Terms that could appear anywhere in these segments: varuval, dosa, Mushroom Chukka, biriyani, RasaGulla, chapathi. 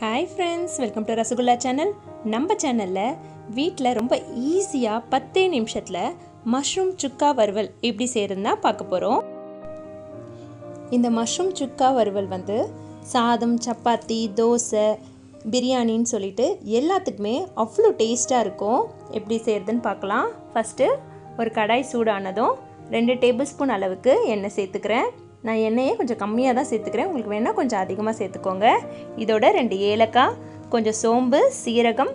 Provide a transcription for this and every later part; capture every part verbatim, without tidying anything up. Hi friends welcome to Rasgulla channel नम्म channel वीट्ल रोम्ब ईसिया पत्ते निमिषत्तुल मशरूम चुक्का वरवल एप्पडी सेयरना पार्क्क पोरोम। इंद मशरूम चुक्का वरवल वंदु सादम चपाती दोसै बिरयानी नु सोल्लिट्टु एल्लात्तुक्कुमे अव्वलो टेस्टा इरुक्कुम। एप्पडी सेयरदुन्नु पार्क्कलाम। फर्स्ट ओरु कड़ाई सूडानदुम रेंडु टेबल स्पून अलवुक्कु एण्णै सेर्त्तुक्कुरेन। ना एण्णैय கொஞ்சம் கம்மியா தான் சேர்த்துக்கிறேன், உங்களுக்கு வேணா கொஞ்சம் அதிகமா சேர்த்துக்கோங்க। இதோட ரெண்டு ஏலக்காய், கொஞ்சம் சோம்பு, சீரகம்,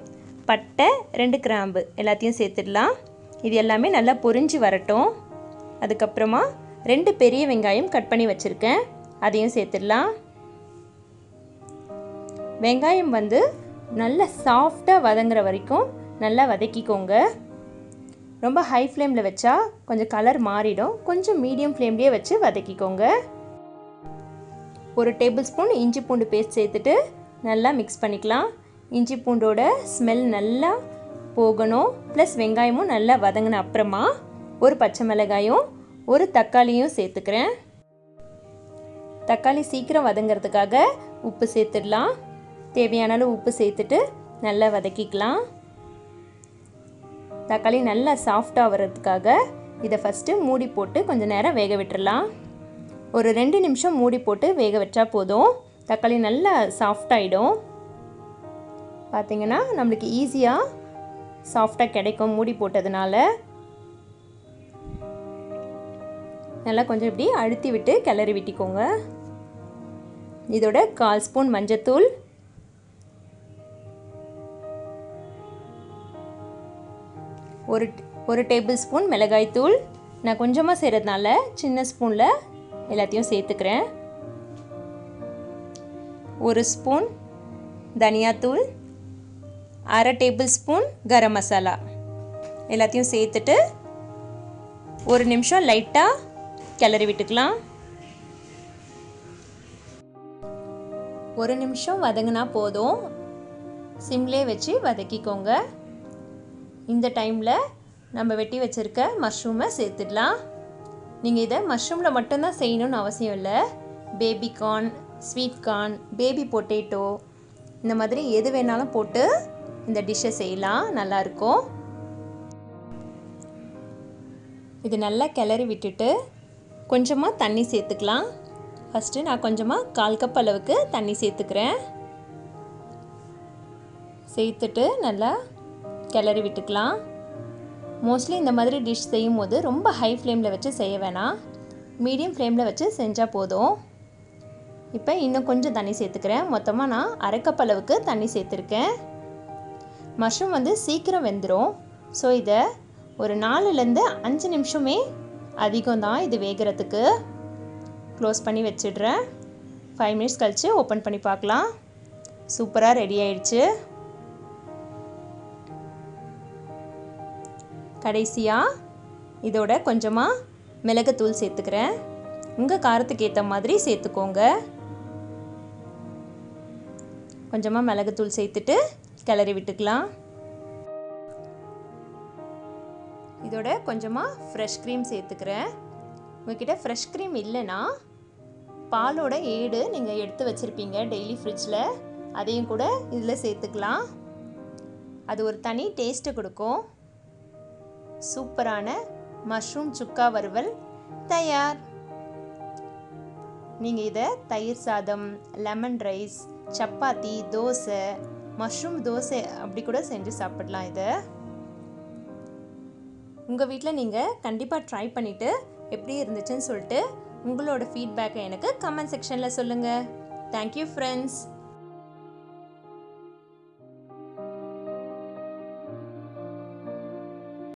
பட்டை, ரெண்டு கிராம்பு எல்லாத்தையும் சேர்த்துடலாம்। இது எல்லாமே நல்லா பொரிஞ்சு வரட்டும்। அதுக்கு அப்புறமா ரெண்டு பெரிய வெங்காயம் கட் பண்ணி வச்சிருக்கேன், அதையும் சேர்த்துடலாம்। வெங்காயம் வந்து நல்லா சாஃப்ட்டா வதங்கற வரைக்கும் நல்லா வதக்கிக்கோங்க। ரொம்ப ஹை ஃப்ளேம்ல வெச்சா கொஞ்சம் கலர் மாறிடும், கொஞ்சம் மீடியம் ஃப்ளேம்லயே வெச்சு வதக்கிக்கோங்க। ஒரு டேபிள் ஸ்பூன் இஞ்சி பூண்டு பேஸ்ட் சேர்த்துட்டு நல்லா மிக்ஸ் பண்ணிக்கலாம்। இஞ்சி பூண்டோட ஸ்மெல் நல்லா போகணும், ப்ளஸ் வெங்காயமும் நல்லா வதங்கின அப்புறமா ஒரு பச்சை மிளகாயும் ஒரு தக்காளியும் சேர்த்துக்கிறேன்। தக்காளி சீக்கிரம் வதங்கிறதுக்காக உப்பு சேர்த்துடலாம், தேவையான அளவு உப்பு சேர்த்துட்டு நல்லா வதக்கிக்கலாம்। தக்காளி நல்லா சாஃப்ட்டா வரதுக்காக இத ஃபர்ஸ்ட் மூடி போட்டு கொஞ்ச நேரம் வேக விட்டுறலாம்। ஒரு ரெண்டு நிமிஷம் மூடி போட்டு வேக வெச்சா போதும், தக்காளி நல்லா சாஃப்ட் ஆயிடும்। பாத்தீங்கன்னா நமக்கு ஈஸியா சாஃப்ட்டா கிடைக்கும் மூடி போட்டதனால। நல்லா கொஞ்சம் இப்படி அழுத்தி விட்டு கிளறி விட்டிக்கோங்க। இதோட கால் ஸ்பூன் மஞ்சள்தூள், ஒரு ஒரு டேபிள் ஸ்பூன் மிளகாய் தூள், நான் கொஞ்சமாக சேர்த்தனால சின்ன ஸ்பூனில் எல்லாத்தையும் சேர்த்துக்கிறேன்। ஒரு ஸ்பூன் தனியாத்தூள், அரை டேபிள் ஸ்பூன் கரம் மசாலா எல்லாத்தையும் சேர்த்துட்டு ஒரு நிமிஷம் லைட்டாக கிளறி விட்டுக்கலாம்। ஒரு நிமிஷம் வதங்கினா போதும், சிம்லேயே வச்சு வதக்கிக்கோங்க। இந்த டைம்ல நம்ம வெட்டி வச்சிருக்க மஷ்ரூமை சேர்த்துடலாம்। நீங்க இத மஷ்ரூம்ல மட்டும் தான் செய்யணும்னு அவசியம் இல்லை, baby corn, sweet corn, baby potato இந்த மாதிரி எது வேணாலும் போட்டு இந்த டிஷ்ஷை செய்யலாம், நல்லா இருக்கும்। இது நல்லா கிளறி விட்டுட்டு கொஞ்சமா தண்ணி சேர்த்துக்கலாம்। ஃபர்ஸ்ட் நான் கொஞ்சமா கால் கப் அளவுக்கு தண்ணி சேர்த்துக்கிறேன்। சேர்த்துட்டு நல்லா கிளறி விட்டுக்கலாம்। மோஸ்ட்லி இந்த மாதிரி டிஷ் செய்யும் போது ரொம்ப ஹை ஃப்ளேமில் வச்சு செய்ய வேணாம், மீடியம் ஃப்ளேமில் வச்சு செஞ்சால் போதும்। இப்போ இன்னும் கொஞ்சம் தண்ணி சேர்த்துக்கிறேன், மொத்தமாக நான் அரை கப் அளவுக்கு தண்ணி சேர்த்துருக்கேன்। மஷ்ரூம் வந்து சீக்கிரம் வெந்துடும், ஸோ இதை ஒரு நாலுலேருந்து அஞ்சு நிமிஷமே அதிகம்தான் இது வேகிறதுக்கு। க்ளோஸ் பண்ணி வச்சிடுறேன், ஃபைவ் மினிட்ஸ் கழித்து ஓப்பன் பண்ணி பார்க்கலாம்। சூப்பராக ரெடி ஆயிடுச்சு। கடைசியா இதோட கொஞ்சமா மிளகுத்தூள் சேர்த்துக்கிறேன், உங்க காரத்துக்கு ஏத்த மாதிரி சேர்த்துக்கோங்க। கொஞ்சமா மிளகுத்தூள் சேர்த்துட்டு கிளறி விட்டுக்கலாம்। இதோட கொஞ்சமா ஃப்ரெஷ் க்ரீம் சேர்த்துக்கிறேன்। உங்ககிட்ட ஃப்ரெஷ் க்ரீம் இல்லைன்னா பாலோட ஏடு நீங்க எடுத்து வச்சிருப்பீங்க டெய்லி ஃப்ரிட்ஜில், அதையும் கூட இதில் சேர்த்துக்கலாம், அது ஒரு தனி டேஸ்ட்டு கொடுக்கும்। சூப்பரான மஷ்ரூம் சுக்கா வறுவல் தயார்। நீங்கள் இதை தயிர் சாதம், lemon rice, chapati, dosa, mushroom dosa அப்படி கூட செஞ்சு சாப்பிடலாம்। இதை உங்கள் வீட்டில் நீங்கள் கண்டிப்பாக ட்ரை பண்ணிவிட்டு எப்படி இருந்துச்சுன்னு சொல்லிட்டு உங்களோட ஃபீட்பேக்கை எனக்கு கமெண்ட் செக்ஷனில் சொல்லுங்கள்। Thank you friends.